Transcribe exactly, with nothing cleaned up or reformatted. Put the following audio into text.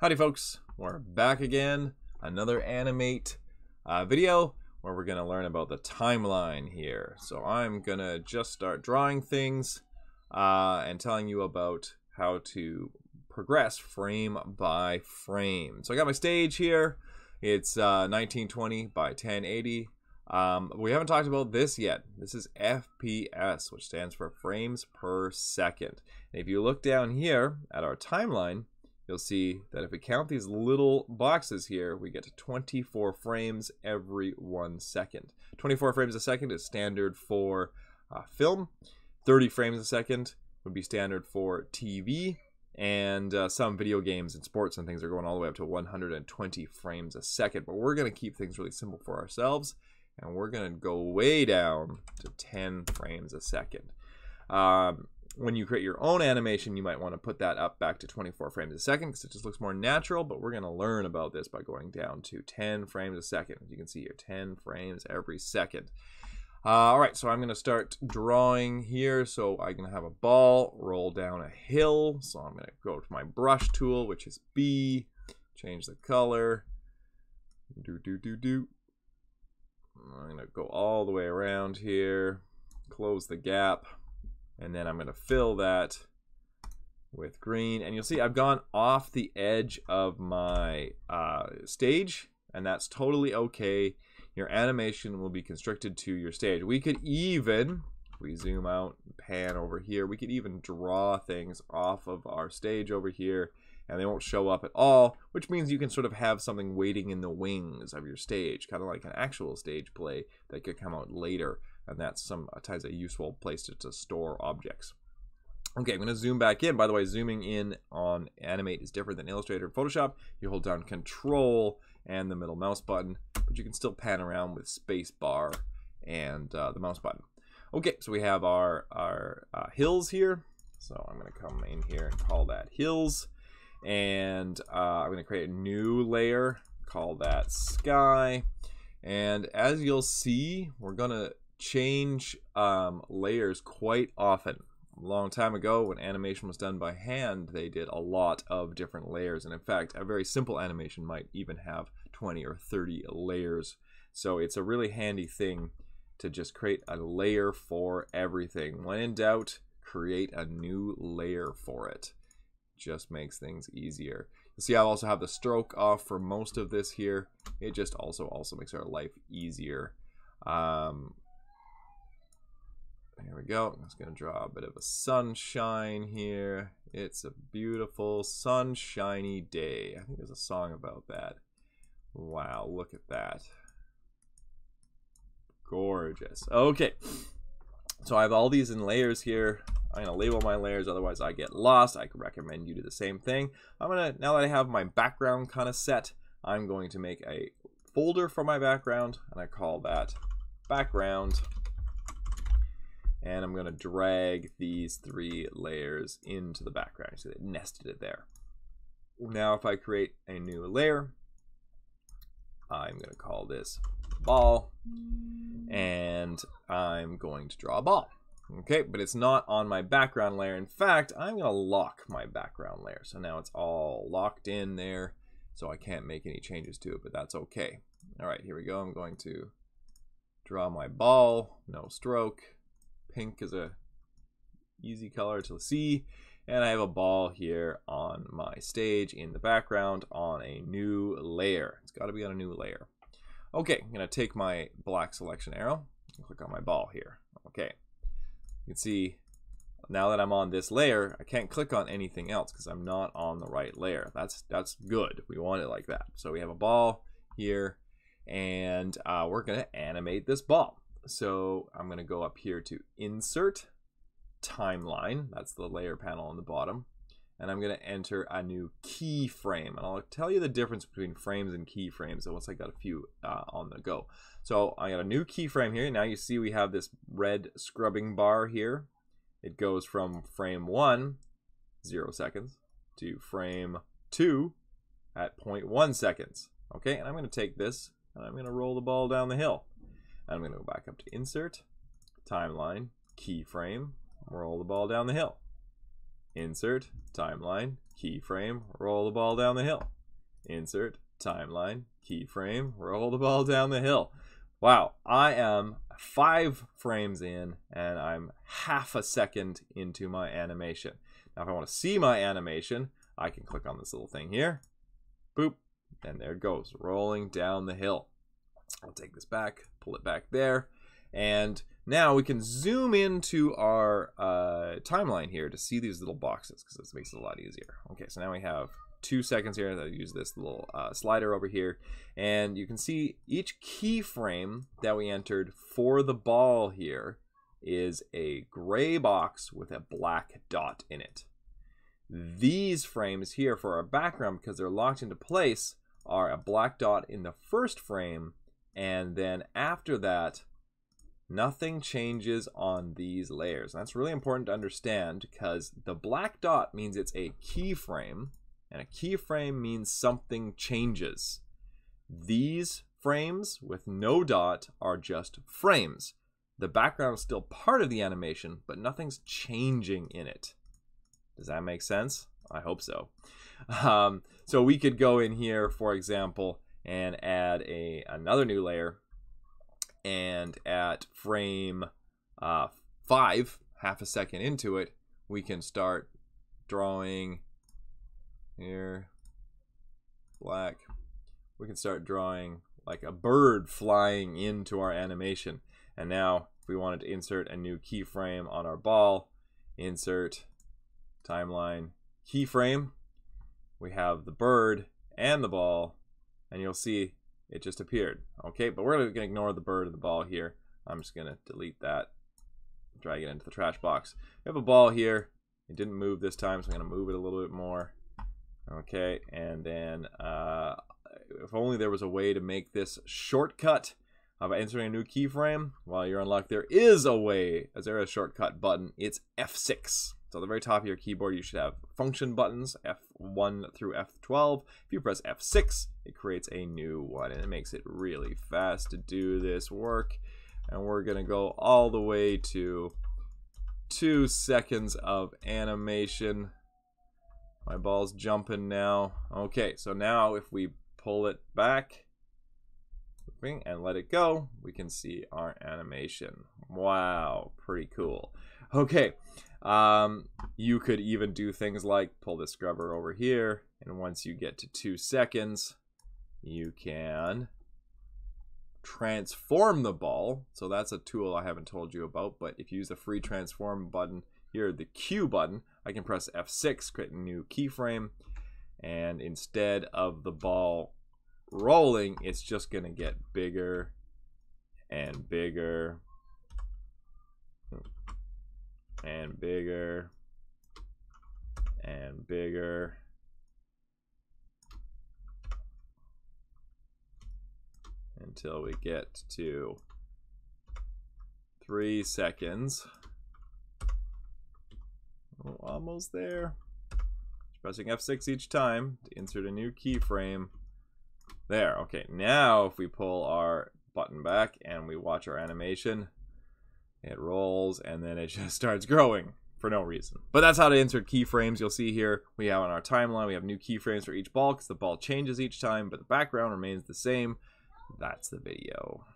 Howdy folks, we're back again, another Animate uh, video where we're gonna learn about the timeline here. So I'm gonna just start drawing things uh, and telling you about how to progress frame by frame. So I got my stage here, it's uh, nineteen twenty by ten eighty. Um, we haven't talked about this yet. This is F P S, which stands for frames per second. And if you look down here at our timeline, you'll see that if we count these little boxes here, we get to twenty-four frames every one second. twenty-four frames a second is standard for uh, film. thirty frames a second would be standard for T V. And uh, some video games and sports and things are going all the way up to one hundred twenty frames a second. But we're going to keep things really simple for ourselves. And we're going to go way down to ten frames a second. Um, When you create your own animation, you might want to put that up back to twenty-four frames a second because it just looks more natural, but we're going to learn about this by going down to ten frames a second. As you can see here, ten frames every second. Uh, all right, so I'm going to start drawing here. So I can have a ball roll down a hill. So I'm going to go to my brush tool, which is B, change the color. Do, do, do, do. I'm going to go all the way around here, close the gap. And then I'm going to fill that with green. And you'll see I've gone off the edge of my uh, stage. And that's totally okay. Your animation will be constricted to your stage. We could even, if we zoom out, pan over here, we could even draw things off of our stage over here. And they won't show up at all, which means you can sort of have something waiting in the wings of your stage, kind of like an actual stage play that could come out later. And that's sometimes a useful place to, to store objects. Okay, I'm going to zoom back in. By the way, zooming in on Animate is different than Illustrator and Photoshop. You hold down Control and the middle mouse button, but you can still pan around with space bar and uh, the mouse button. Okay, so we have our, our uh, hills here. So I'm going to come in here and call that Hills. And uh, I'm going to create a new layer, call that Sky. And as you'll see, we're going to change um, layers quite often. A long time ago, when animation was done by hand, they did a lot of different layers, and in fact a very simple animation might even have twenty or thirty layers. So it's a really handy thing to just create a layer for everything. When in doubt, create a new layer for it. Just makes things easier. You see I also have the stroke off for most of this here. It just also also makes our life easier. um, Here we go. I'm just going to draw a bit of a sunshine here. It's a beautiful sunshiny day. I think there's a song about that. Wow, look at that. Gorgeous. Okay. So I have all these in layers here. I'm going to label my layers, otherwise I get lost. I can recommend you do the same thing. I'm going to, now that I have my background kind of set, I'm going to make a folder for my background, and I call that background. And I'm going to drag these three layers into the background. So they nested it there. Now if I create a new layer, I'm going to call this ball. And I'm going to draw a ball. Okay, but it's not on my background layer. In fact, I'm going to lock my background layer. So now it's all locked in there. So I can't make any changes to it, but that's okay. All right, here we go. I'm going to draw my ball, no stroke. Pink is a easy color to see, and I have a ball here on my stage in the background on a new layer. It's got to be on a new layer. Okay, I'm going to take my black selection arrow and click on my ball here. Okay, you can see now that I'm on this layer, I can't click on anything else because I'm not on the right layer. That's that's good. We want it like that. So we have a ball here, and uh, we're going to animate this ball. So I'm going to go up here to Insert, Timeline, that's the layer panel on the bottom, and I'm going to enter a new keyframe. And I'll tell you the difference between frames and keyframes once I got a few uh, on the go. So I got a new keyframe here. Now you see we have this red scrubbing bar here. It goes from frame one, zero seconds, to frame two at zero point one seconds. Okay, and I'm going to take this and I'm going to roll the ball down the hill. I'm going to go back up to Insert, Timeline, Keyframe, roll the ball down the hill. Insert, timeline, keyframe, roll the ball down the hill. Insert, timeline, keyframe, roll the ball down the hill. Wow, I am five frames in and I'm half a second into my animation. Now if I want to see my animation, I can click on this little thing here. Boop, and there it goes, rolling down the hill. I'll take this back, pull it back there, and now we can zoom into our uh, timeline here to see these little boxes, because this makes it a lot easier. Okay, so now we have two seconds here. I'll use this little uh, slider over here, and you can see each keyframe that we entered for the ball here is a gray box with a black dot in it. These frames here for our background, because they're locked into place, are a black dot in the first frame, and then after that nothing changes on these layers. And that's really important to understand, because the black dot means it's a keyframe, and a keyframe means something changes. These frames with no dot are just frames. The background is still part of the animation, but nothing's changing in it. Does that make sense? I hope so. Um, so we could go in here, for example, and add a another new layer, and at frame uh, five, half a second into it, we can start drawing here, black. We can start drawing like a bird flying into our animation. And now if we wanted to insert a new keyframe on our ball, insert, timeline, keyframe, we have the bird and the ball, and you'll see it just appeared. Okay, but we're gonna ignore the bird and the ball here. I'm just gonna delete that, drag it into the trash box. We have a ball here. It didn't move this time, so I'm gonna move it a little bit more. Okay, and then uh, if only there was a way to make this shortcut of entering a new keyframe while you're on lock. There is a way, as there is a shortcut button. It's F six. So at the very top of your keyboard, you should have function buttons, F one through F twelve. If you press F six, it creates a new one, and it makes it really fast to do this work. And we're gonna go all the way to two seconds of animation. My ball's jumping now. Okay, so now if we pull it back and let it go, we can see our animation. Wow, pretty cool. Okay, um, you could even do things like pull the scrubber over here, and once you get to two seconds, you can transform the ball. So that's a tool I haven't told you about, but if you use the free transform button here, the Q button, I can press F six, create a new keyframe, and instead of the ball rolling, it's just gonna get bigger and bigger and bigger and bigger until we get to three seconds. Oh, almost there. Just pressing F six each time to insert a new keyframe. There, okay. Now if we pull our button back and we watch our animation, it rolls and then it just starts growing for no reason. But that's how to insert keyframes. You'll see here we have on our timeline, we have new keyframes for each ball because the ball changes each time, but the background remains the same. That's the video.